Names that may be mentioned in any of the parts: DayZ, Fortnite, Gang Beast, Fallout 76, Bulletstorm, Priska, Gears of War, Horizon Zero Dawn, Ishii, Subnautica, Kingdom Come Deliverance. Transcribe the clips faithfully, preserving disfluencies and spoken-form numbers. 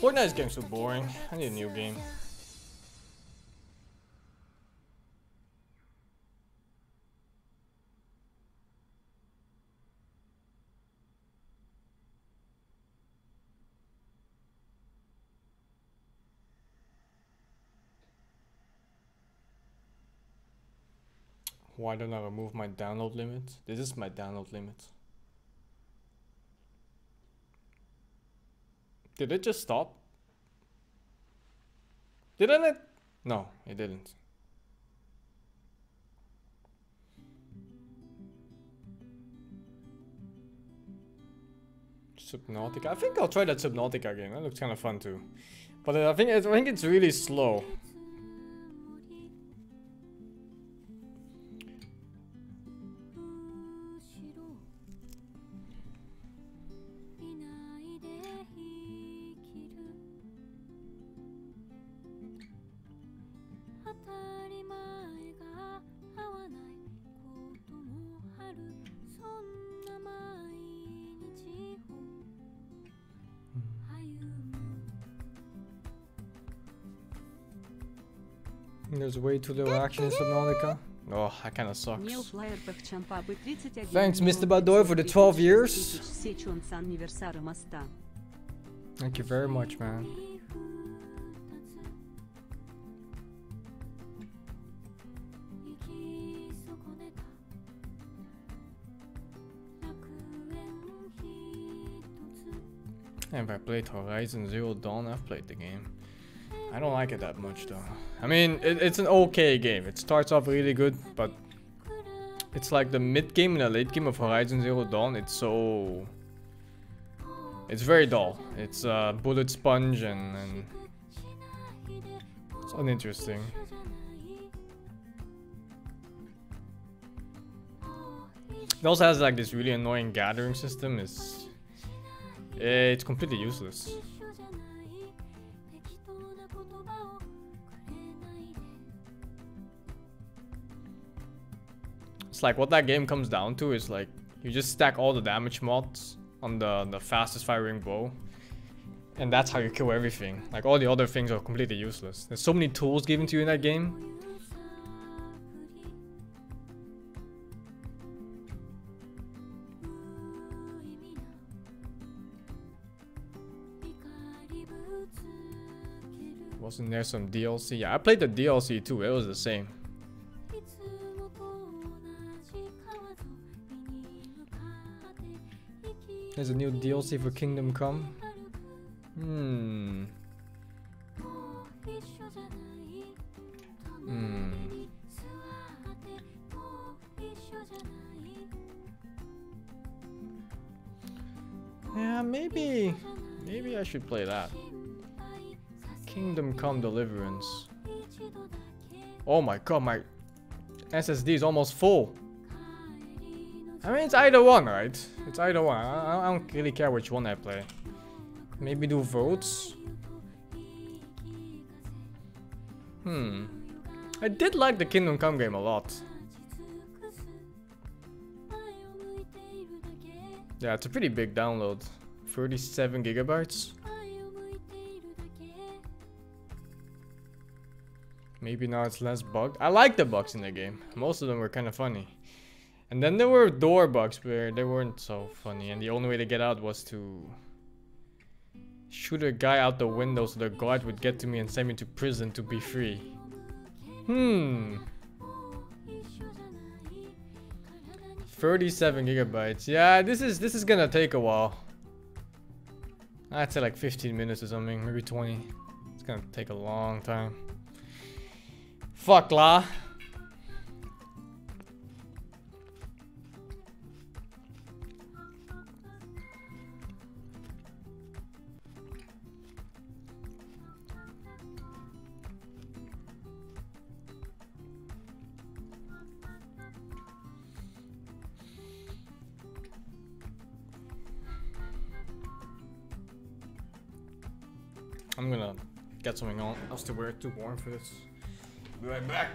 Fortnite is getting so boring. I need a new game. Why don't I remove my download limit? This is my download limit. Did it just stop? Didn't it? No, it didn't. Subnautica. I think I'll try that Subnautica game. That looks kind of fun too. But I think I think it's really slow. There's way too little action in Subnautica. Oh, that kind of sucks. Thanks, Mister Badoy, for the twelve years. Thank you very much, man. Have I played Horizon Zero Dawn? I've played the game. I don't like it that much though. I mean, it, it's an okay game. It starts off really good, but it's like the mid game and the late game of Horizon Zero Dawn. It's so... It's very dull. It's uh, bullet sponge and, and... It's uninteresting. It also has like this really annoying gathering system. It's, it's completely useless. Like what that game comes down to is like you just stack all the damage mods on the the fastest firing bow, and that's how you kill everything. Like all the other things are completely useless. There's so many tools given to you in that game. Wasn't there some D L C? Yeah, I played the D L C too. It was the same. There's a new D L C for Kingdom Come. Hmm. Hmm. Yeah, maybe... Maybe I should play that. Kingdom Come Deliverance. Oh my god, my S S D is almost full. I mean, it's either one, right? It's either one. I, I don't really care which one I play. Maybe do votes. Hmm. I did like the Kingdom Come game a lot. Yeah, it's a pretty big download. thirty-seven gigabytes. Maybe now it's less bugged. I like the bugs in the game. Most of them were kind of funny. And then there were door bugs where they weren't so funny, and the only way to get out was to shoot a guy out the window so the guard would get to me and send me to prison to be free. Hmm. thirty-seven gigabytes. Yeah, this is this is gonna take a while. I'd say like fifteen minutes or something, maybe twenty. It's gonna take a long time. Fuck la. I'm gonna get something on else to wear. Too warm for this. Be right back.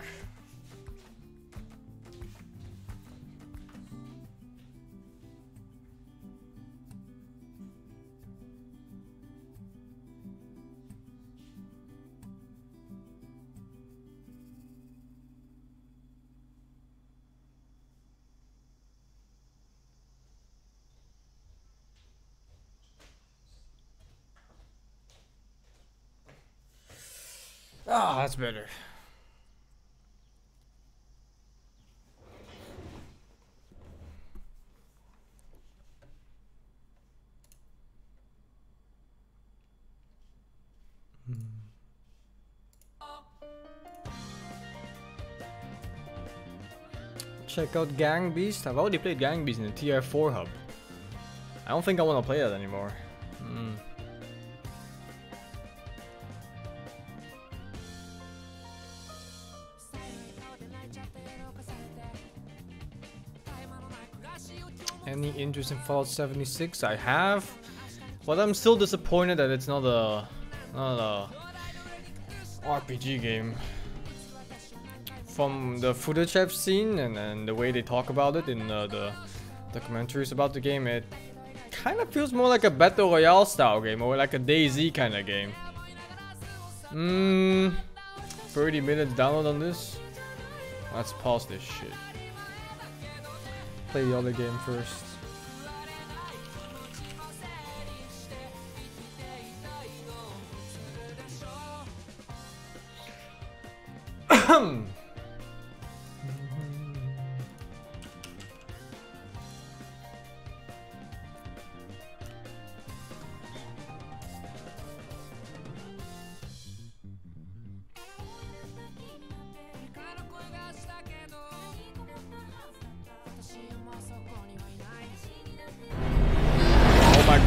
Ah, oh, that's better. Check out Gang Beast. I've already played Gang Beast in the T R four hub. I don't think I want to play that anymore. Mm. Any interest in Fallout seventy-six? I have, but I'm still disappointed that it's not a not a R P G game. From the footage I've seen and, and the way they talk about it in uh, the documentaries about the game, it kind of feels more like a battle royale style game or like a DayZ kind of game. Mmm, thirty minutes download on this? Let's pause this shit. Play the other game first.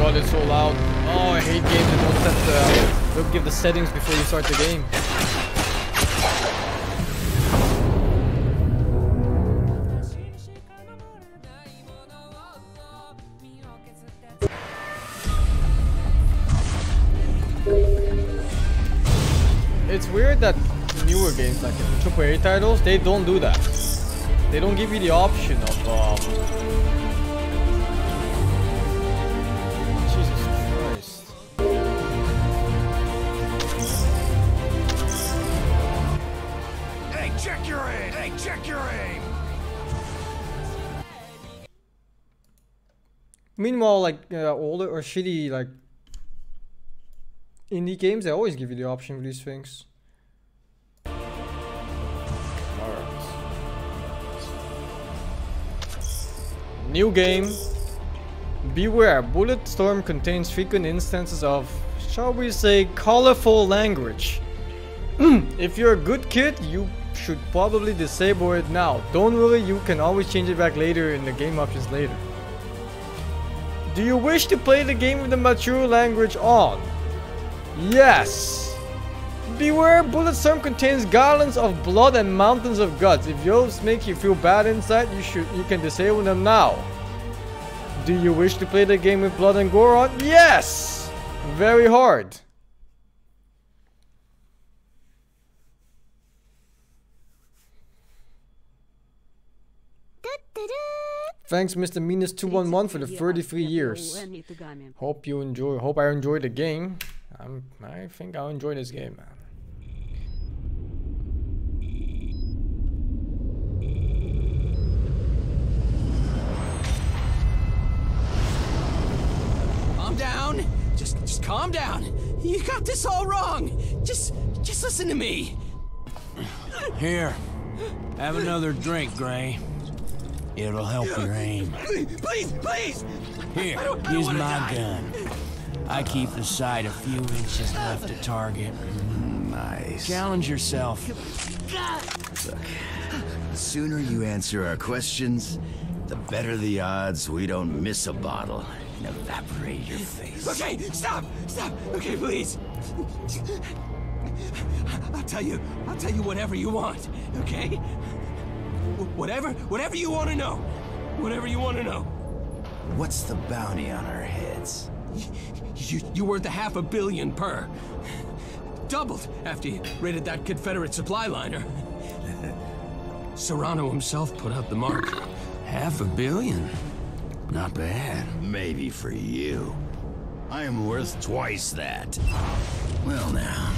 God, it's so loud. Oh, I hate games that don't set the, don't give the settings before you start the game. It's weird that newer games like triple A titles, they don't do that. They don't give you the option of um, meanwhile, like uh, older or shitty like indie games, they always give you the option of these things. All right. New game. Beware, Bulletstorm contains frequent instances of, shall we say, colorful language. If you're a good kid, you should probably disable it now. Don't worry, you can always change it back later in the game options later. Do you wish to play the game with the mature language on? Yes! Beware, Bulletstorm contains garlands of blood and mountains of guts. If those make you feel bad inside, you should you can disable them now. Do you wish to play the game with blood and gore on? Yes! Very hard. Thanks, Mister Minus two one one, for the thirty-three years. Hope you enjoy. Hope I enjoy the game. I'm, I think I'll enjoy this game, man. Calm down. Just, just calm down. You got this all wrong. Just, just listen to me. Here, have another drink, Gray. It'll help your aim. Please, please! Here, I don't, I use my die. gun. I keep the sight a few inches left of target. Mm, nice. Challenge yourself. Look, the sooner you answer our questions, the better the odds we don't miss a bottle and evaporate your face. Okay, stop! Stop! Okay, please! I'll tell you, I'll tell you whatever you want, okay? Whatever, whatever you want to know. Whatever you want to know. What's the bounty on our heads? You, you worth a half a billion per. Doubled after you raided that Confederate supply liner. Serrano himself put out the mark. Half a billion? Not bad. Maybe for you. I am worth twice that. Well now.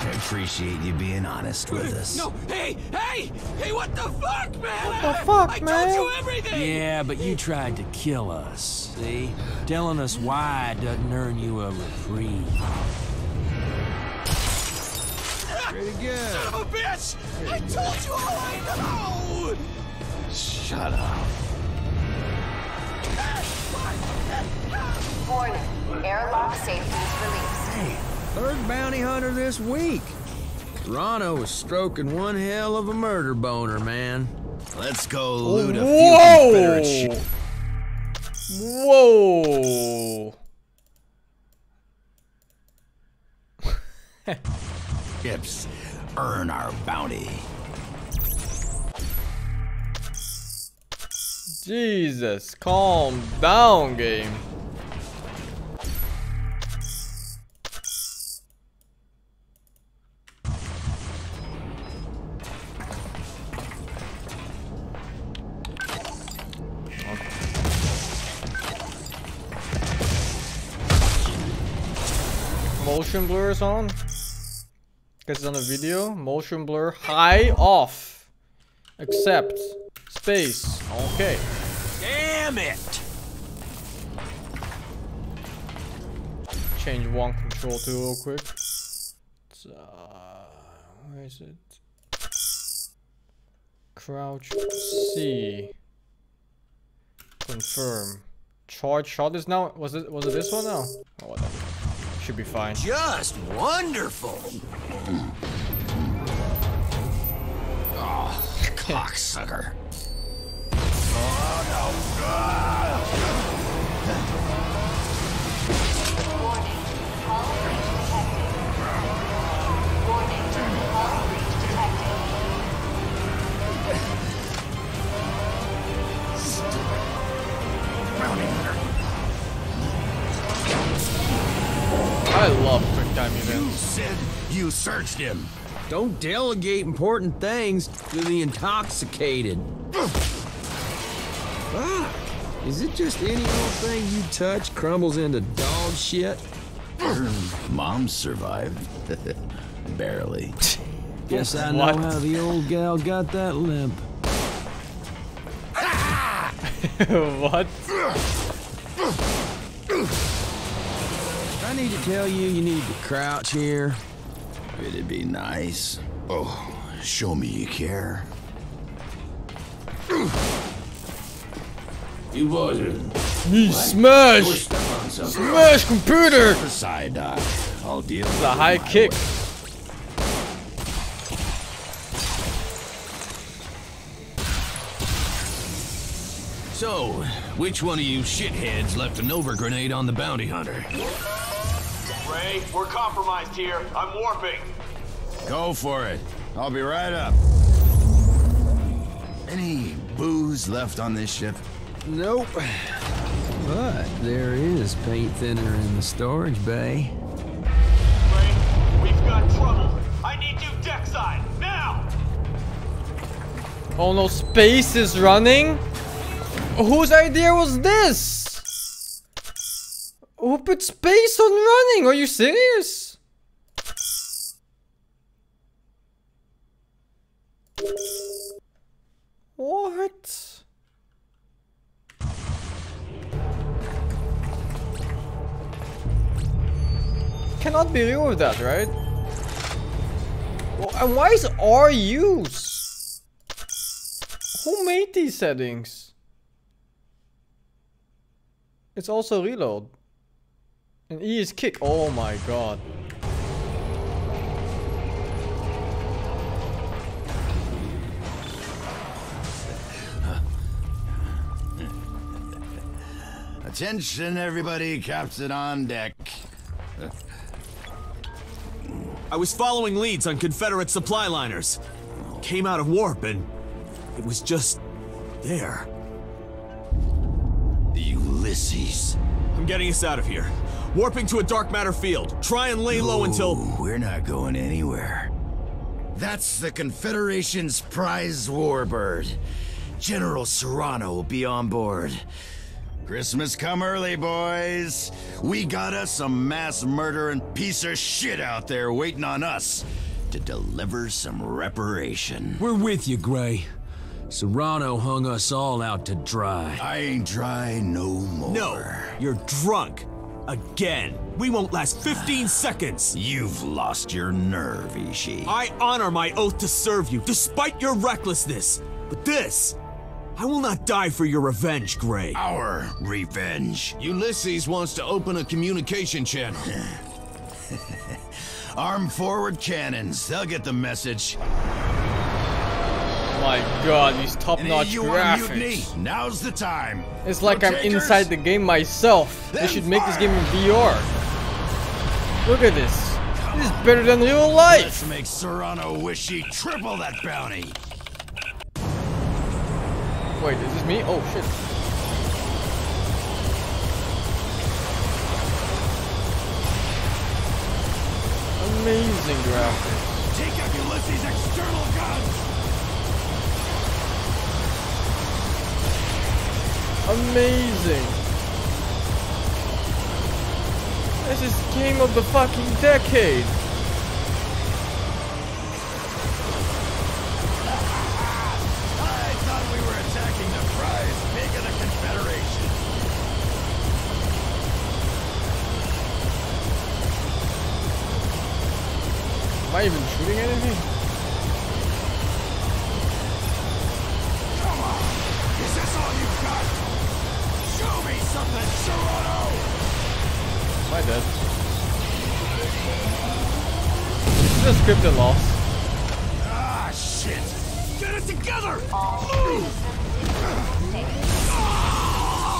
I appreciate you being honest with us. No, hey, hey, hey, what the fuck, man? What the fuck, I man? I told you everything! Yeah, but you tried to kill us, see? Telling us why doesn't earn you a reprieve. It again. Son of a bitch! I told you all I know! Shut up. Warning. Airlock safeties released. Hey, third bounty hunter this week. Rano was stroking one hell of a murder boner, man. Let's go loot a few Confederate shit. Whoa! Chips, earn our bounty. Jesus, calm down, game. Motion blur is on. Guess it's on a video. Motion blur high off. Accept. Space. Okay. Damn it. Change one control to real quick. It's, uh, where is it? Crouch C. Confirm. Charge shot is now. Was it? Was it this one now? Oh, whatever. Should be fine. Just wonderful. Oh, cocksucker. I love quick time events. You said you searched him. Don't delegate important things to the intoxicated. Ah, is it just any old thing you touch crumbles into dog shit? Mom survived. Barely. Guess I know what? How the old gal got that limp. What? I need to tell you, you need to crouch here. It'd be nice. Oh, show me you care. You boys are... You smash! Smash computer! Side dive. I'll deal with the high kick. So, which one of you shitheads left an over grenade on the bounty hunter? Ray, we're compromised here. I'm warping. Go for it. I'll be right up. Any booze left on this ship? Nope. But there is paint thinner in the storage bay. Ray, we've got trouble. I need you deckside now. Oh no, space is running. Whose idea was this? Who put space on running? Are you serious? What? Cannot be real with that, right? Well, and why is R used? Who made these settings? It's also reload. And E is kick. Oh my god. Attention everybody, captain on deck. I was following leads on Confederate supply liners. Came out of warp and it was just there. The Ulysses. I'm getting us out of here. Warping to a dark matter field. Try and lay low. Ooh, until... We're not going anywhere. That's the Confederation's prize warbird. General Serrano will be on board. Christmas come early, boys. We got us some mass murdering piece of shit out there waiting on us to deliver some reparation. We're with you, Gray. Serrano hung us all out to dry. I ain't dry no more. No, you're drunk. Again. We won't last fifteen seconds. You've lost your nerve, Ishii. I honor my oath to serve you, despite your recklessness. But this, I will not die for your revenge, Gray. Our revenge. Ulysses wants to open a communication channel. Arm forward cannons, they'll get the message. My god, these top-notch graphics. Now's the time. It's like I'm inside the game myself. They should make this game in V R. Look at this. This is better than real life. Let's make Serrano wish he triple that bounty. Wait, is this me? Oh shit. Amazing graphics. Take out Ulysses' external guns. Amazing. This is game of the fucking decade. I thought we were attacking the prize pig of the Confederation. Am I even shooting anything? Come on! Is this all you've got? Show me something, Serrano! Am I dead? Is this scripted loss? Ah, shit! Get it together! All move!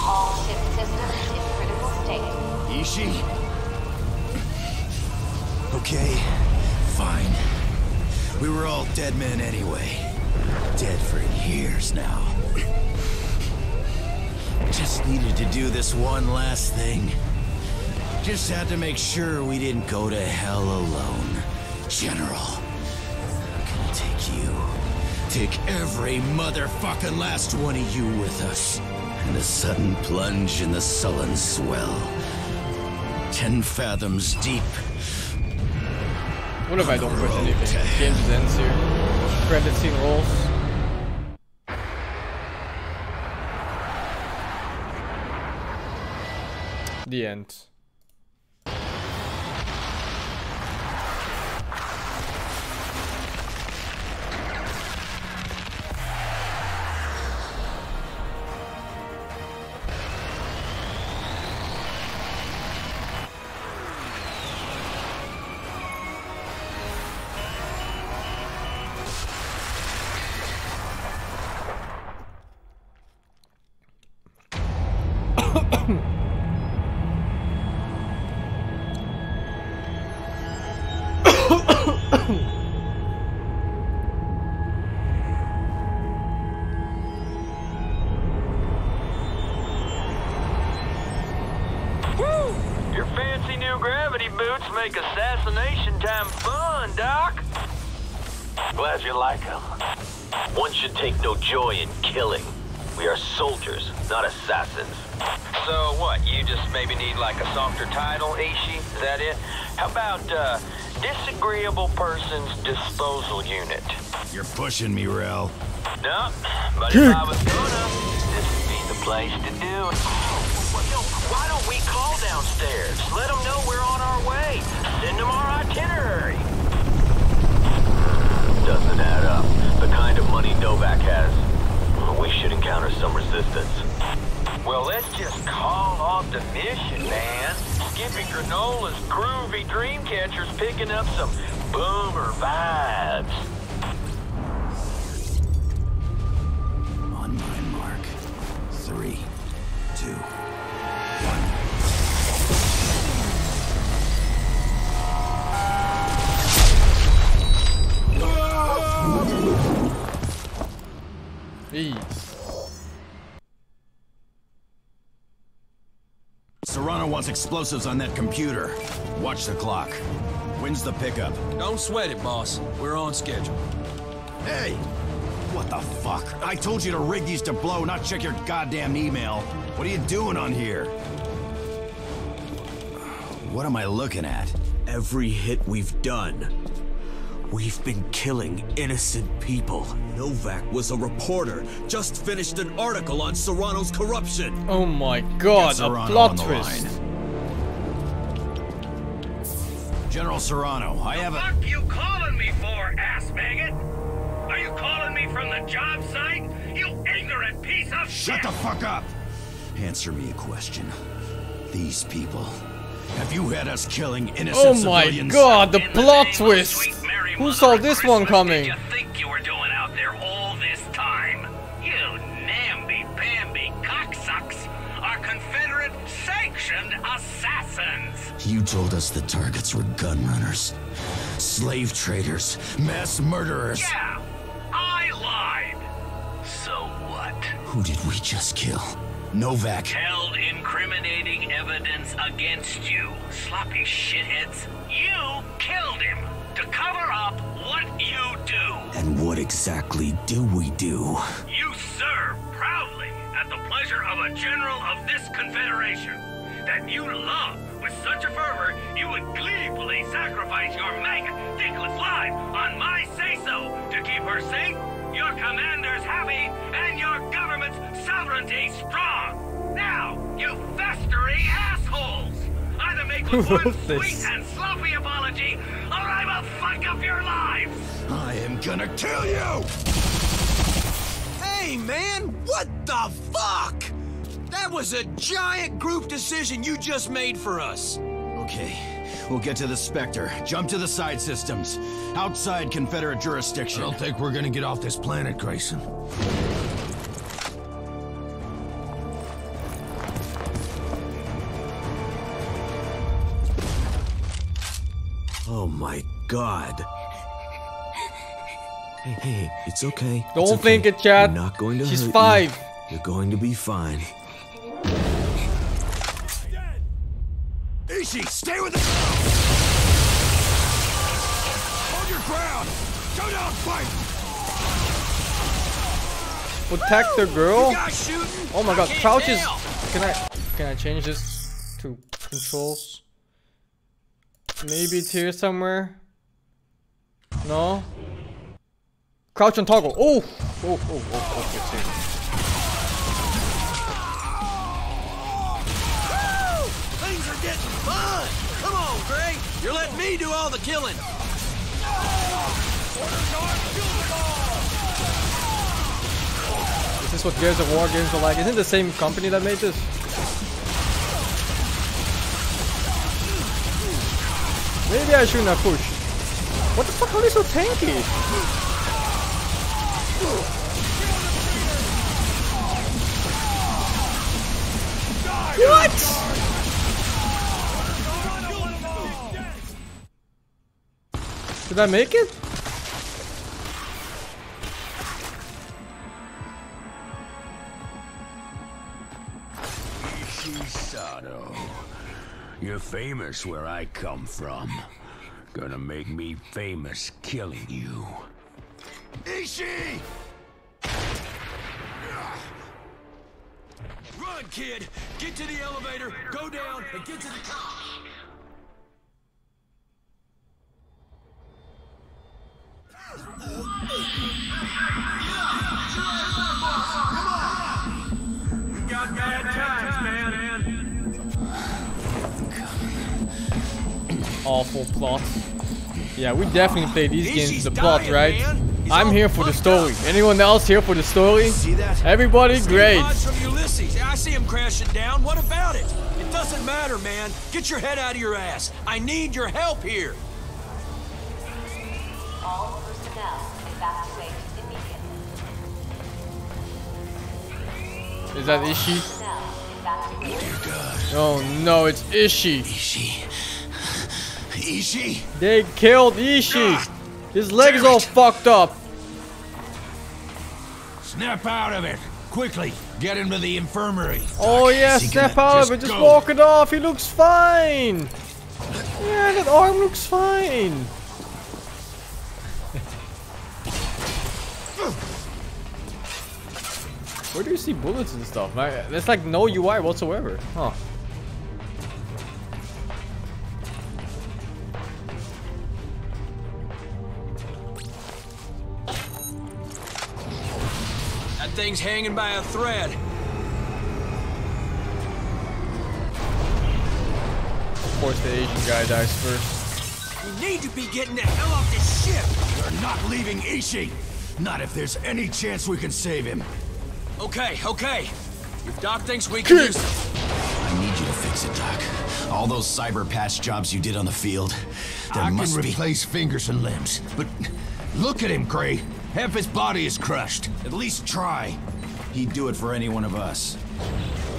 All ship systems in critical state. Ishii? Okay. Fine. We were all dead men anyway. Dead for years now. Just needed to do this one last thing. Just had to make sure we didn't go to hell alone. General, I'm gonna take you. Take every motherfucking last one of you with us. And a sudden plunge in the sullen swell. Ten fathoms deep. What if I don't push anything? Game just ends here. Credit scene rolls. The end. Pushing me, Rel. No, but if I was gonna, this would be the place to do it. Why don't we call downstairs? Let them know we're on our way. Send them our itinerary. Doesn't add up. The kind of money Novak has. We should encounter some resistance. Well, let's just call off the mission, man. Skippy Granola's groovy dream catcher's picking up some boomer vibes. Serrano wants explosives on that computer. Watch the clock. When's the pickup? Don't sweat it, boss. We're on schedule. Hey! What the fuck? I told you to rig these to blow, not check your goddamn email. What are you doing on here? What am I looking at? Every hit we've done. We've been killing innocent people. Novak was a reporter, just finished an article on Serrano's corruption. Oh my god, a plot twist. General Serrano, I have a... What the fuck you calling me for, ass maggot? Are you calling me from the job site? You ignorant piece of shit! Shut the fuck up! Answer me a question. These people, have you had us killing innocent oh civilians? Oh my god, the plot the twist! Who saw this Christmas one coming? Did you think you were doing out there all this time? You namby-pamby cocksucks are Confederate sanctioned assassins! You told us the targets were gun runners, slave traders, mass murderers. Yeah, I lied! So what? Who did we just kill? Novak. Held incriminating evidence against you, sloppy shitheads. You killed him to cover up what you do. And what exactly do we do? You serve proudly at the pleasure of a general of this confederation that you love with such a fervor you would gleefully sacrifice your maggot dickless life on my say-so to keep her safe, your commanders happy, and your government's sovereignty strong. Now, you festering assholes! Either make one sweet and sloppy apology, or I will fuck up your lives! I am gonna kill you! Hey, man! What the fuck? That was a giant group decision you just made for us! Okay, we'll get to the Spectre. Jump to the side systems. Outside Confederate jurisdiction. I don't think we're gonna get off this planet, Grayson. Oh my god. Hey, hey, it's okay. Don't it's okay. think it, Chad. You're not going to She's hurt five. You. You're going to be fine. Ishi, stay with the Hold your ground. Go down, fight. Protect the girl. Oh my god, crouches. Can I can I change this to controls? Maybe it's here somewhere. No. Crouch and toggle. Oh, oh, oh, oh, oh, it's here. Things are getting fun. Come on, Gray. You're letting me do all the killing. Is this what Gears of War games are like? Isn't it the same company that made this? Maybe I shouldn't have pushed. What the fuck are they so tanky? What? Did I make it? You're famous where I come from. Gonna make me famous killing you. Ishii! Run, kid! Get to the elevator, go down, and get to the top! Come on! We got bad times, man! Awful plot. Yeah, we definitely play these games the plot, right? I'm here for the story. Anyone else here for the story? Everybody, great. I see him crashing down. What about it? It doesn't matter, man. Get your head out of your ass. I need your help here. All personnel evacuate immediately. Is that Ishii? Oh no, it's Ishii. Ishii. Ishii. They killed Ishii. His leg's all fucked up. Snap out of it quickly. Get him to the infirmary. Oh yeah, snap out of it. Just walk it off. He looks fine. Yeah, that arm looks fine. Where do you see bullets and stuff? There's like no U I whatsoever. Huh. Thing's hanging by a thread. Of course the Asian guy dies first. need to be getting the hell off this ship! We're not leaving Ishii! Not if there's any chance we can save him. Okay, okay. If Doc thinks we can use it. I need you to fix it, Doc. All those cyber patch jobs you did on the field. There I must can replace be... fingers and limbs, but look at him, Gray. Half his body is crushed. At least try. He'd do it for any one of us.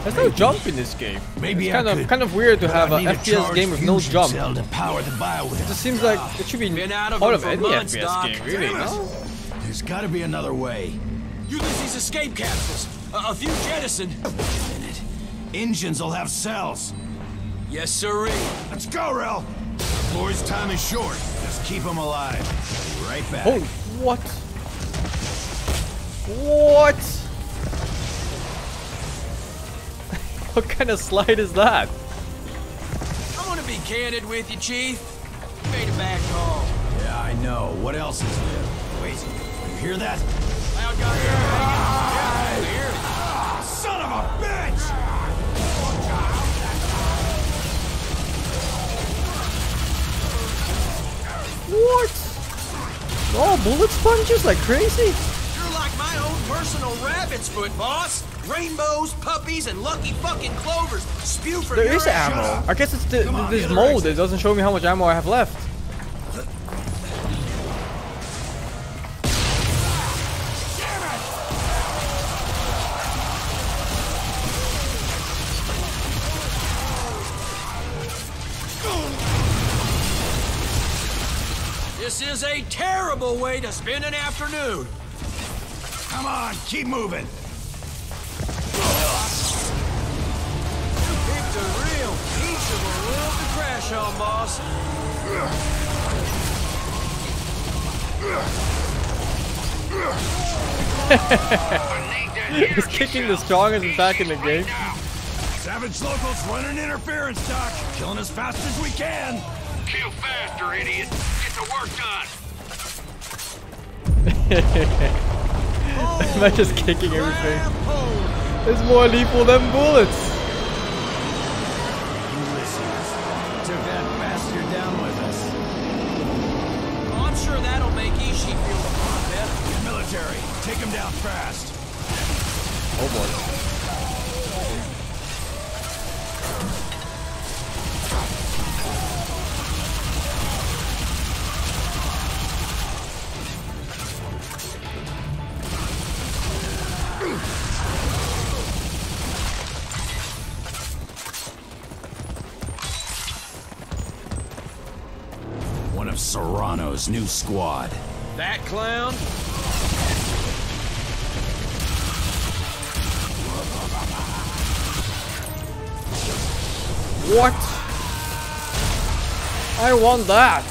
There's no jump in this game. Maybe it's kind I of could, kind of weird to have an F P S game with no jump. To power the bio with it just seems like it should be Been out of, out of any months, F P S Doc. Game, really. No? There's got to be another way. Ulysses escape capsules, a, a few jettison. Wait a minute, engines'll have cells. Yes, sirree. Let's go, Rel. Boy's time is short. Just keep him alive. Be right back. Oh, what? What? What kind of slide is that? I want to be candid with you, Chief. You made a bad call. Yeah, I know. What else is there? Wait, you hear that? Loud guy here. Ah, here. Ah, son of a bitch! What? Oh, bullet sponges like crazy. You're like my own personal rabbit's foot, boss. Rainbows, puppies, and lucky fucking clovers spew from There is ammo. I guess it's the, the, on, this mold that doesn't show me how much ammo I have left. Damn it. This is a terrible way to spend an afternoon. Come on, keep moving. The real peach of a world to crash on, boss. He's kicking the strongest attack in the game. Savage locals running interference, Doc. Killing as fast as we can. Kill faster, idiot. Get the work done. Am I just kicking everything? It's more lethal than bullets. That'll make Ishii feel a lot better. Military, take him down fast. Oh boy. One of Serrano's new squad. That clown? What? I want that.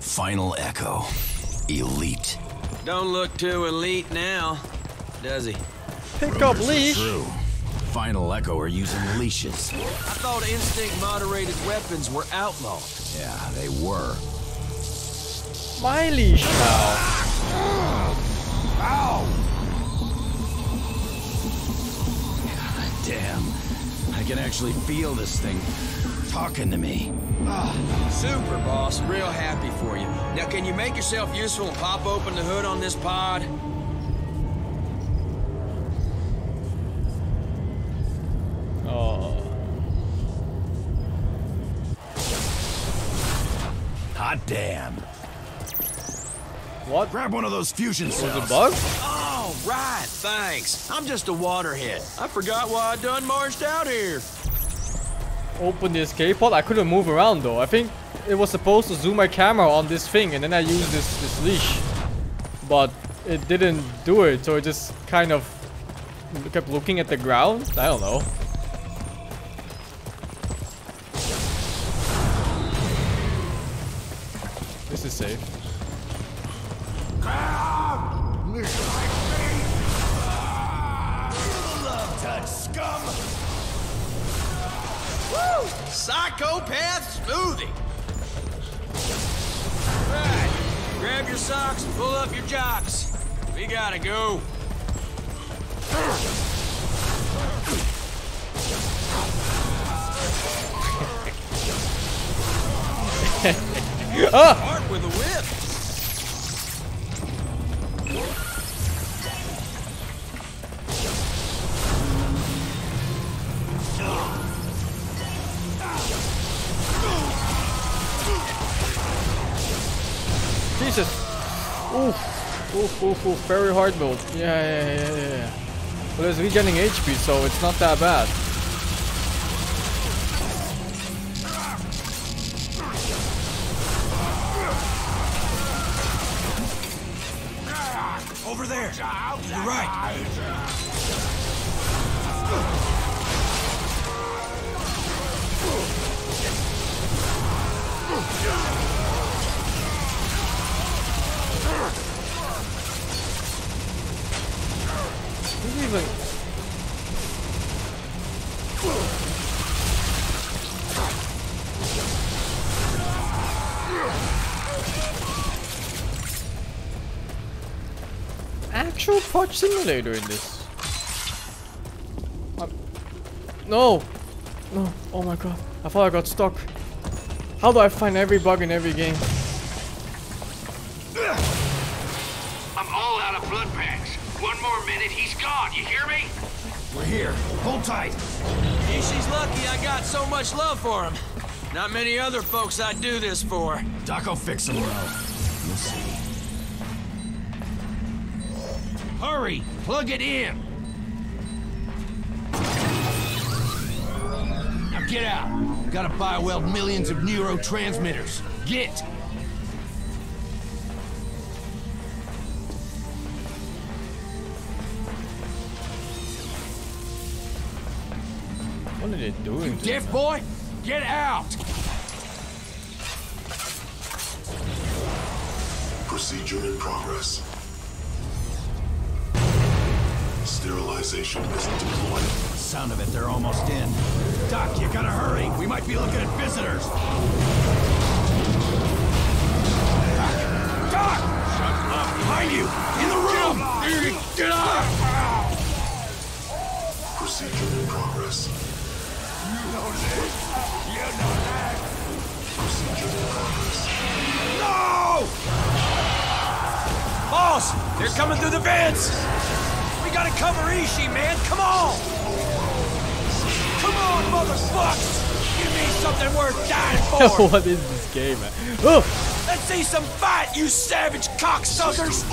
Final Echo. Elite. Don't look too elite now, does he? Pick up leash. True. Final Echo are using leashes. I thought instinct moderated weapons were outlawed. Yeah, they were. My leash now. Ow! God damn. I can actually feel this thing talking to me. Oh, super, boss. Real happy for you. Now, can you make yourself useful and pop open the hood on this pod? Oh. Hot damn. What? Grab one of those fusion cells. Was it a bug? Oh, right. Thanks. I'm just a waterhead. I forgot why I done marched out here. Open the escape pod. I couldn't move around though. I think it was supposed to zoom my camera on this thing and then I used this, this leash. But it didn't do it, so it just kind of kept looking at the ground. I don't know. This is safe. Love touch, scum! Woo! Psychopath smoothie! Grab your socks and pull up your jocks. We gotta go. Oh! Hard with a whip. Jesus. Oof. Oof, oof, oof. Very hard build. Yeah, yeah, yeah, yeah, yeah. Well, it's regenerating H P, so it's not that bad. Over there. You're right. Who's even? Actual Fudge Simulator in this. I'm... No! No, oh my god. I thought I got stuck. How do I find every bug in every game? I'm all out of blood packs. One more minute, he's gone, you hear me? We're here. Hold tight. Ishi's lucky I got so much love for him. Not many other folks I'd do this for. Doc'll fix him well. We'll see. Hurry! Plug it in! Now get out! I've gotta bioweld millions of neurotransmitters. Get! What are they doing? You deaf boy? Get out! Procedure in progress. Sterilization is deployed. Sound of it, they're almost in. Doc, you gotta hurry. We might be looking at visitors. Doc! Doc! Shut up. Behind you! In the room! Get up! Procedure in progress. You know this. You know that. Procedure in progress. No! Boss! They're coming through the vents! We gotta cover Ishii, man! Come on! Come on, motherfuckers! Give me something worth dying for! What is this game, man? Oh. Let's see some fight, you savage cocksuckers!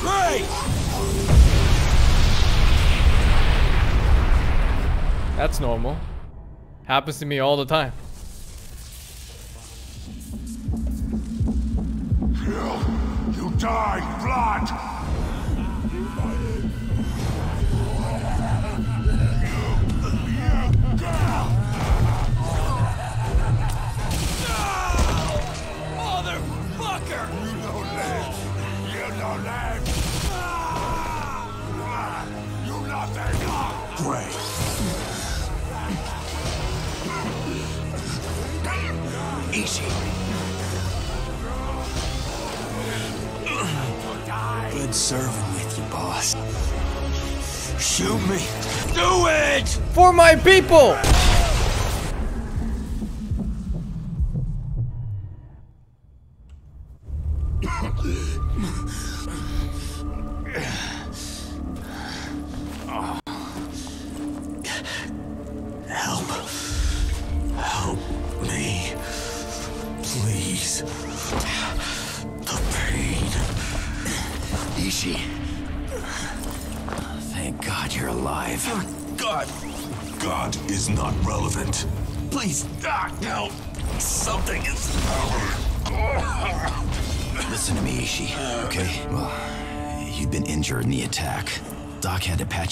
Great! That's normal. Happens to me all the time. Die, blood! Motherfucker! You don't live! You don't live! You nothing! Great! Easy! Good serving with you, boss. Shoot me. Do it! For my people!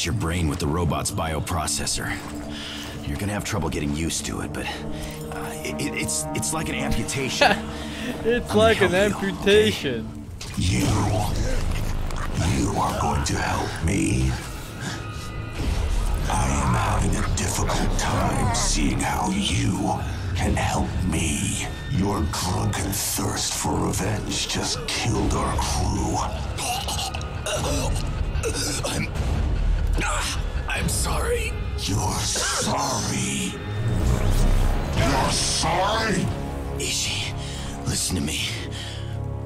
Your brain with the robot's bioprocessor. You're gonna have trouble getting used to it, but uh, it, it, it's it's like an amputation. It's I'm like an amputation. You, okay? you, you are going to help me. I am having a difficult time seeing how you can help me. Your drunken thirst for revenge just killed our crew. I'm... I'm sorry. You're sorry. You're sorry? Ishii, listen to me.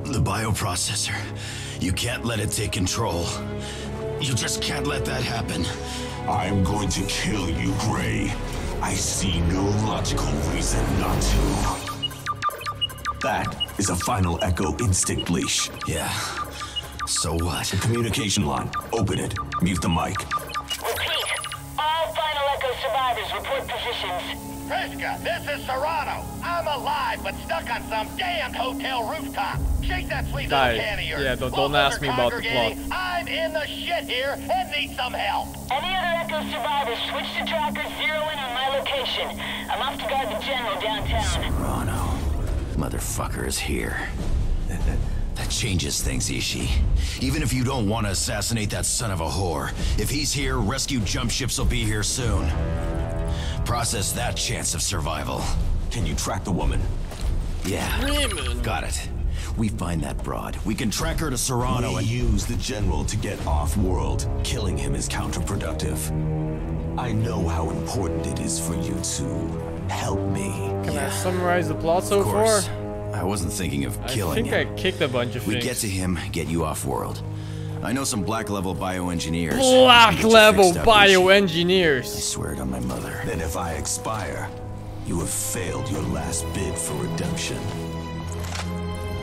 The bioprocessor. You can't let it take control. You just can't let that happen. I'm going to kill you, Gray. I see no logical reason not to. That is a final Echo instinct leash. Yeah. So what? The communication line. Open it. Mute the mic. Repeat. All final Echo survivors report positions. Priska, this is Serrano. I'm alive, but stuck on some damned hotel rooftop. Shake that sleazy can of yours. Yeah, don't, don't ask me about the plot. I'm in the shit here and need some help. Any other Echo survivors, switch to trackers, zero in on my location. I'm off to guard the general downtown. Serrano, motherfucker is here. That changes things, Ishii. Even if you don't want to assassinate that son of a whore, if he's here, rescue jump ships will be here soon. Process that chance of survival. Can you track the woman? Yeah. Women. Got it. We find that broad. We can track her to Serrano and use the general to get off-world. Killing him is counterproductive. I know how important it is for you to help me. Can yeah. I summarize the plot so far? I wasn't thinking of killing him. I think him. I kicked a bunch of we things. We get to him, get you off-world. I know some black-level bioengineers. Black-level bioengineers. I swear it on my mother. Then if I expire, you have failed your last bid for redemption.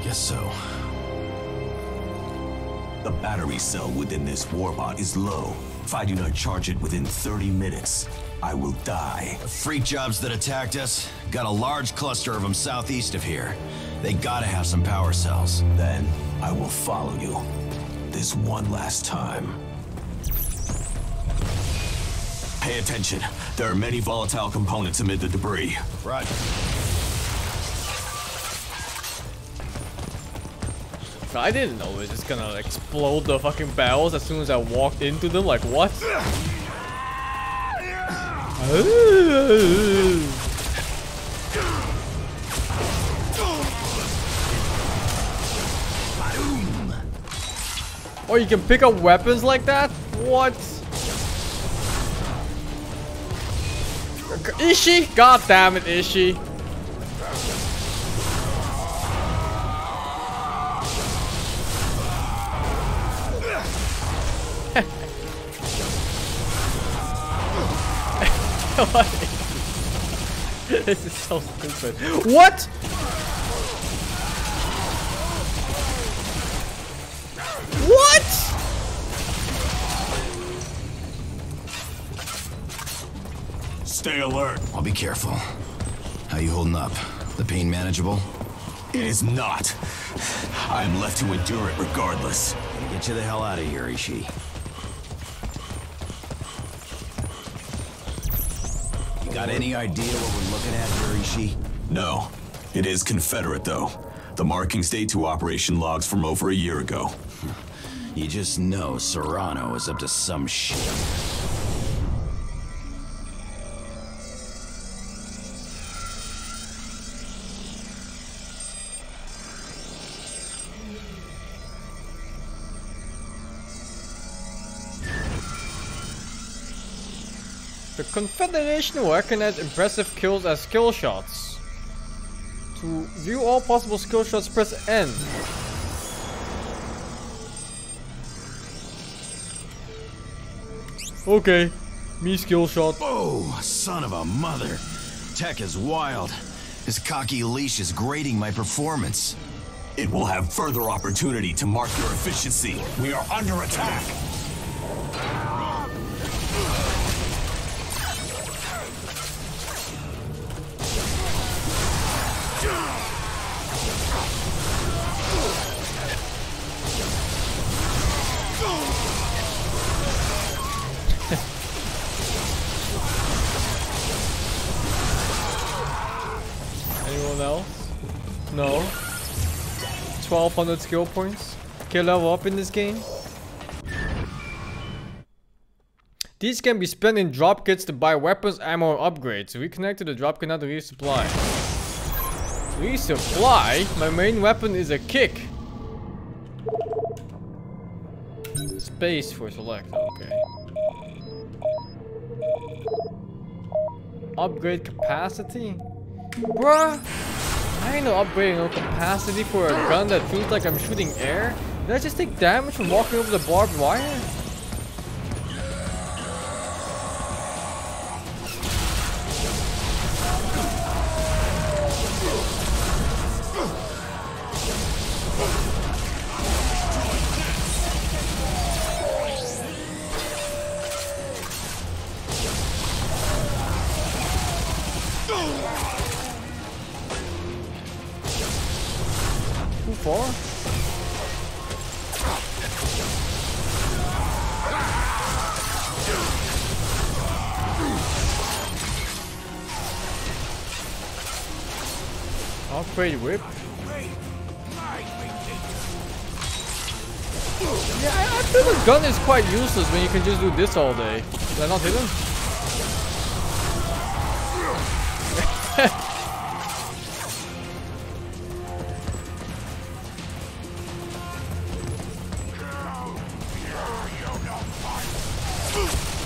Guess so. The battery cell within this warbot is low. If I do not charge it within thirty minutes, I will die. The freak jobs that attacked us got a large cluster of them southeast of here. They gotta have some power cells. Then I will follow you. This one last time. Pay attention. There are many volatile components amid the debris. Right. I didn't know it was just gonna explode the fucking barrels as soon as I walked into them. Like, what? Oh, you can pick up weapons like that? What? Ishii? God damn it, Ishii. This is so stupid. What? What? Stay alert. I'll be careful. How you holding up? The pain manageable? It is not. I am left to endure it regardless. Get you the hell out of here, Ishii. Got any idea what we're looking at here, Ishii? No. It is Confederate, though. The markings date to operation logs from over a year ago. You just know Serrano is up to some shit. The Confederation will recognize impressive kills as skill shots. To view all possible skill shots, press N. Okay, me skill shot. Oh, son of a mother. Tech is wild. His cocky leash is grating my performance. It will have further opportunity to mark your efficiency. We are under attack. Anyone else? No. twelve hundred skill points. Can I level up in this game? These can be spent in drop kits to buy weapons, ammo, and upgrades. Reconnect to the drop cannot resupply. Resupply? My main weapon is a kick. Space for select. Okay. Upgrade capacity? Bruh! I ain't no upgrading no capacity for a gun that feels like I'm shooting air. Did I just take damage from walking over the barbed wire? Upgrade whip. Yeah, I, I feel the gun is quite useless when you can just do this all day. Did I not hit him?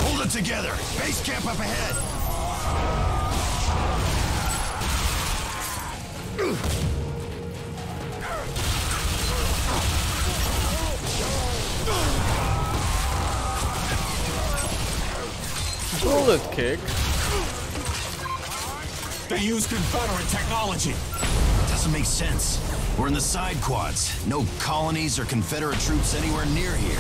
Hold it together. Base camp up ahead. Bullet kick. They use Confederate technology. Doesn't make sense. We're in the side quads. No colonies or Confederate troops anywhere near here.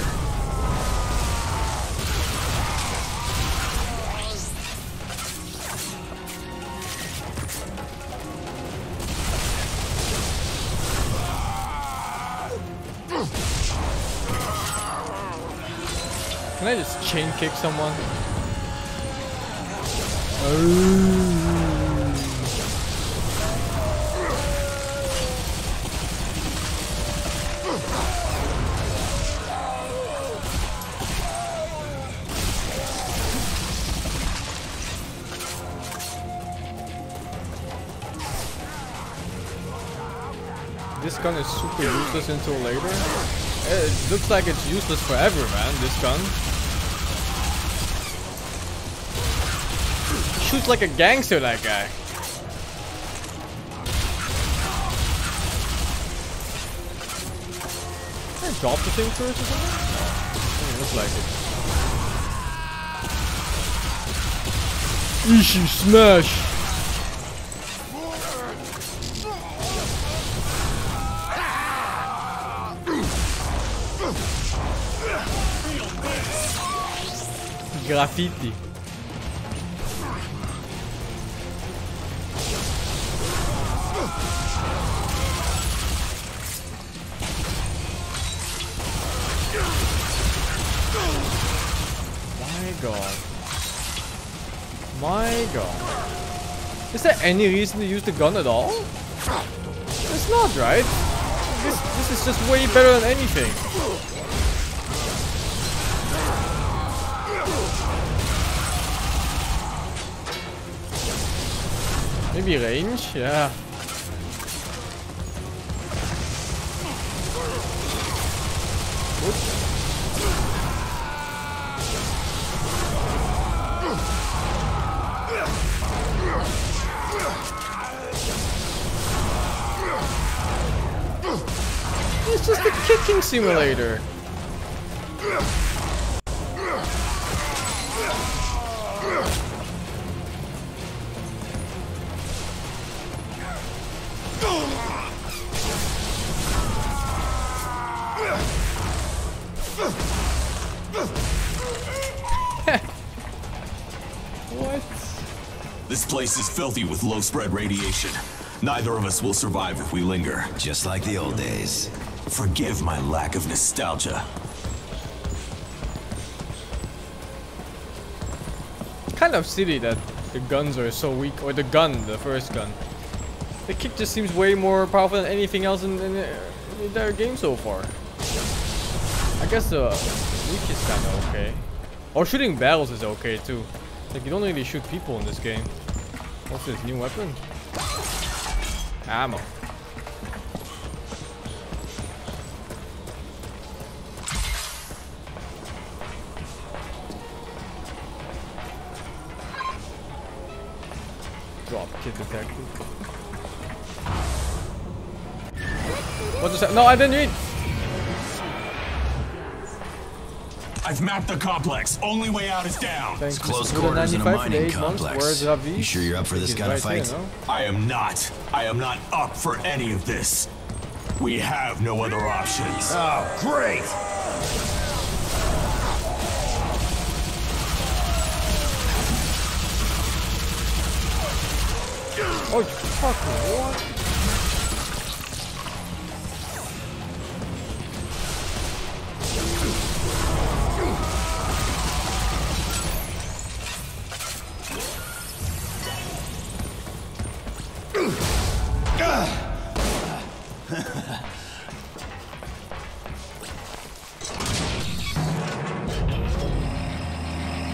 Can I just chain kick someone? Oh. This gun is super useless until later. It looks like it's useless forever, man, this gun. Shoots like a gangster, that guy. Can I drop the thing first or something? It looks like it. Ishi smash! Graffiti. My God. My God. Is there any reason to use the gun at all? It's not, right? This, this is just way better than anything. Maybe range? Yeah. Oops. It's just a kicking simulator. This place is filthy with low spread radiation. Neither of us will survive if we linger. Just like the old days. Forgive my lack of nostalgia. Kind of silly that the guns are so weak, or the gun, the first gun. The kick just seems way more powerful than anything else in, in, in the entire game so far. I guess the weak is kind of okay. Or shooting barrels is okay too. Like, you don't really shoot people in this game. What's this? New weapon? Ammo. Drop kit detected. What just happened? No, I didn't read! I've mapped the complex. Only way out is down. Thanks. It's close quarters in a mining complex. You sure you're up for this kind of fight? Here, no? I am not. I am not up for any of this. We have no other options. Oh, great! Oh, fuck, what?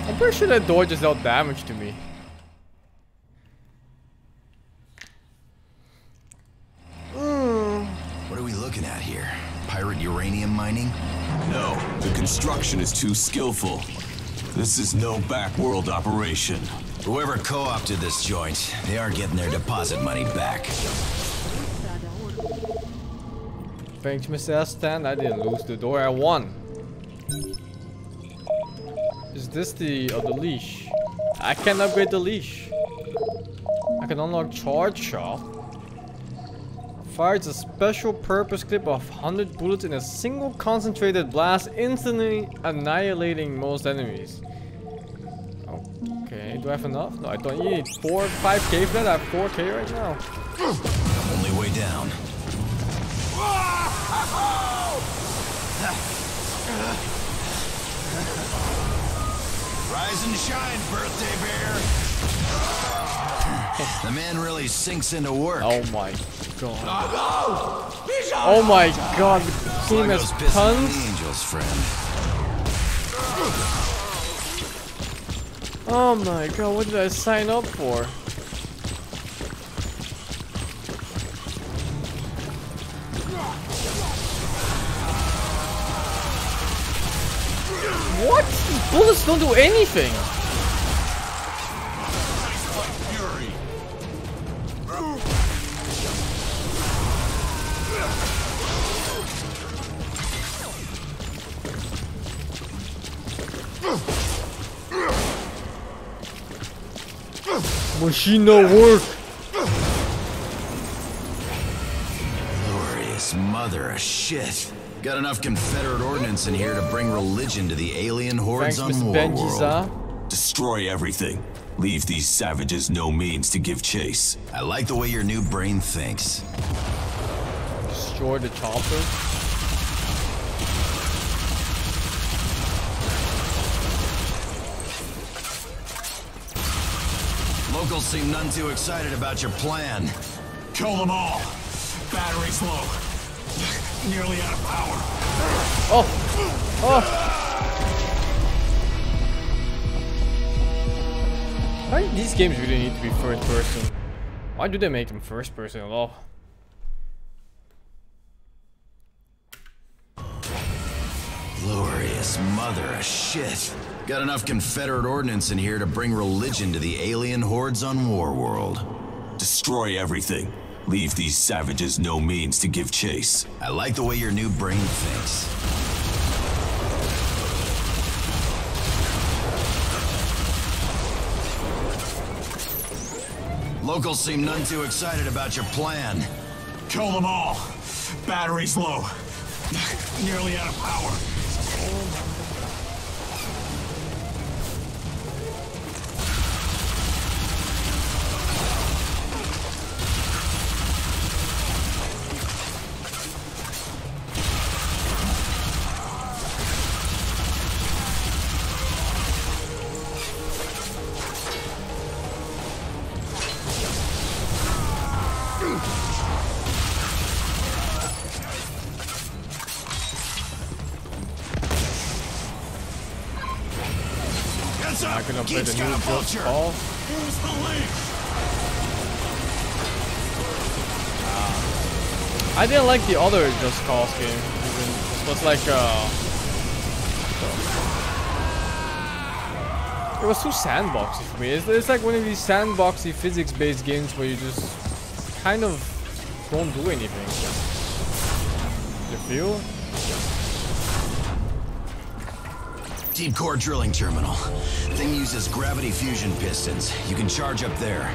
I'm pretty sure that door just dealt damage to me. Mm. What are we looking at here? Pirate uranium mining? No, the construction is too skillful. This is no backworld operation. Whoever co-opted this joint, they are getting their deposit money back. Thanks, Mister Stan. I didn't lose the door. I won. Is this the uh, the leash? I can upgrade the leash. I can unlock charge shot. Fires a special purpose clip of one hundred bullets in a single concentrated blast, instantly annihilating most enemies. Okay, do I have enough? No, I don't need four, five K for that. I have four K right now. Only way down. Rise and shine, birthday bear. The man really sinks into work. Oh my god. Oh my god, the team has tons. Angels, friend. Oh my god, what did I sign up for? What? These bullets don't do anything! Machine no work. Glorious mother of shit. Got enough Confederate ordnance in here to bring religion to the alien hordes on War World. Destroy everything. Leave these savages no means to give chase. I like the way your new brain thinks. Destroy the chopper. Locals seem none too excited about your plan. Kill them all. Battery's low. Nearly out of power. Oh. Oh. Why do these games really need to be first person? Why do they make them first person at all? Glorious mother of shit. Got enough Confederate ordnance in here to bring religion to the alien hordes on War World. Destroy everything. Leave these savages no means to give chase. I like the way your new brain thinks. Locals seem none too excited about your plan. Kill them all. Battery's low. Nearly out of power. Hands up! I can play the new Gears of War. Use the leash. I didn't like the other Just Cause game. It was like uh, it was too sandboxy for me. It's, it's like one of these sandboxy physics-based games where you just kind of don't do anything. You feel? Deep core drilling terminal. Thing uses gravity fusion pistons. You can charge up there.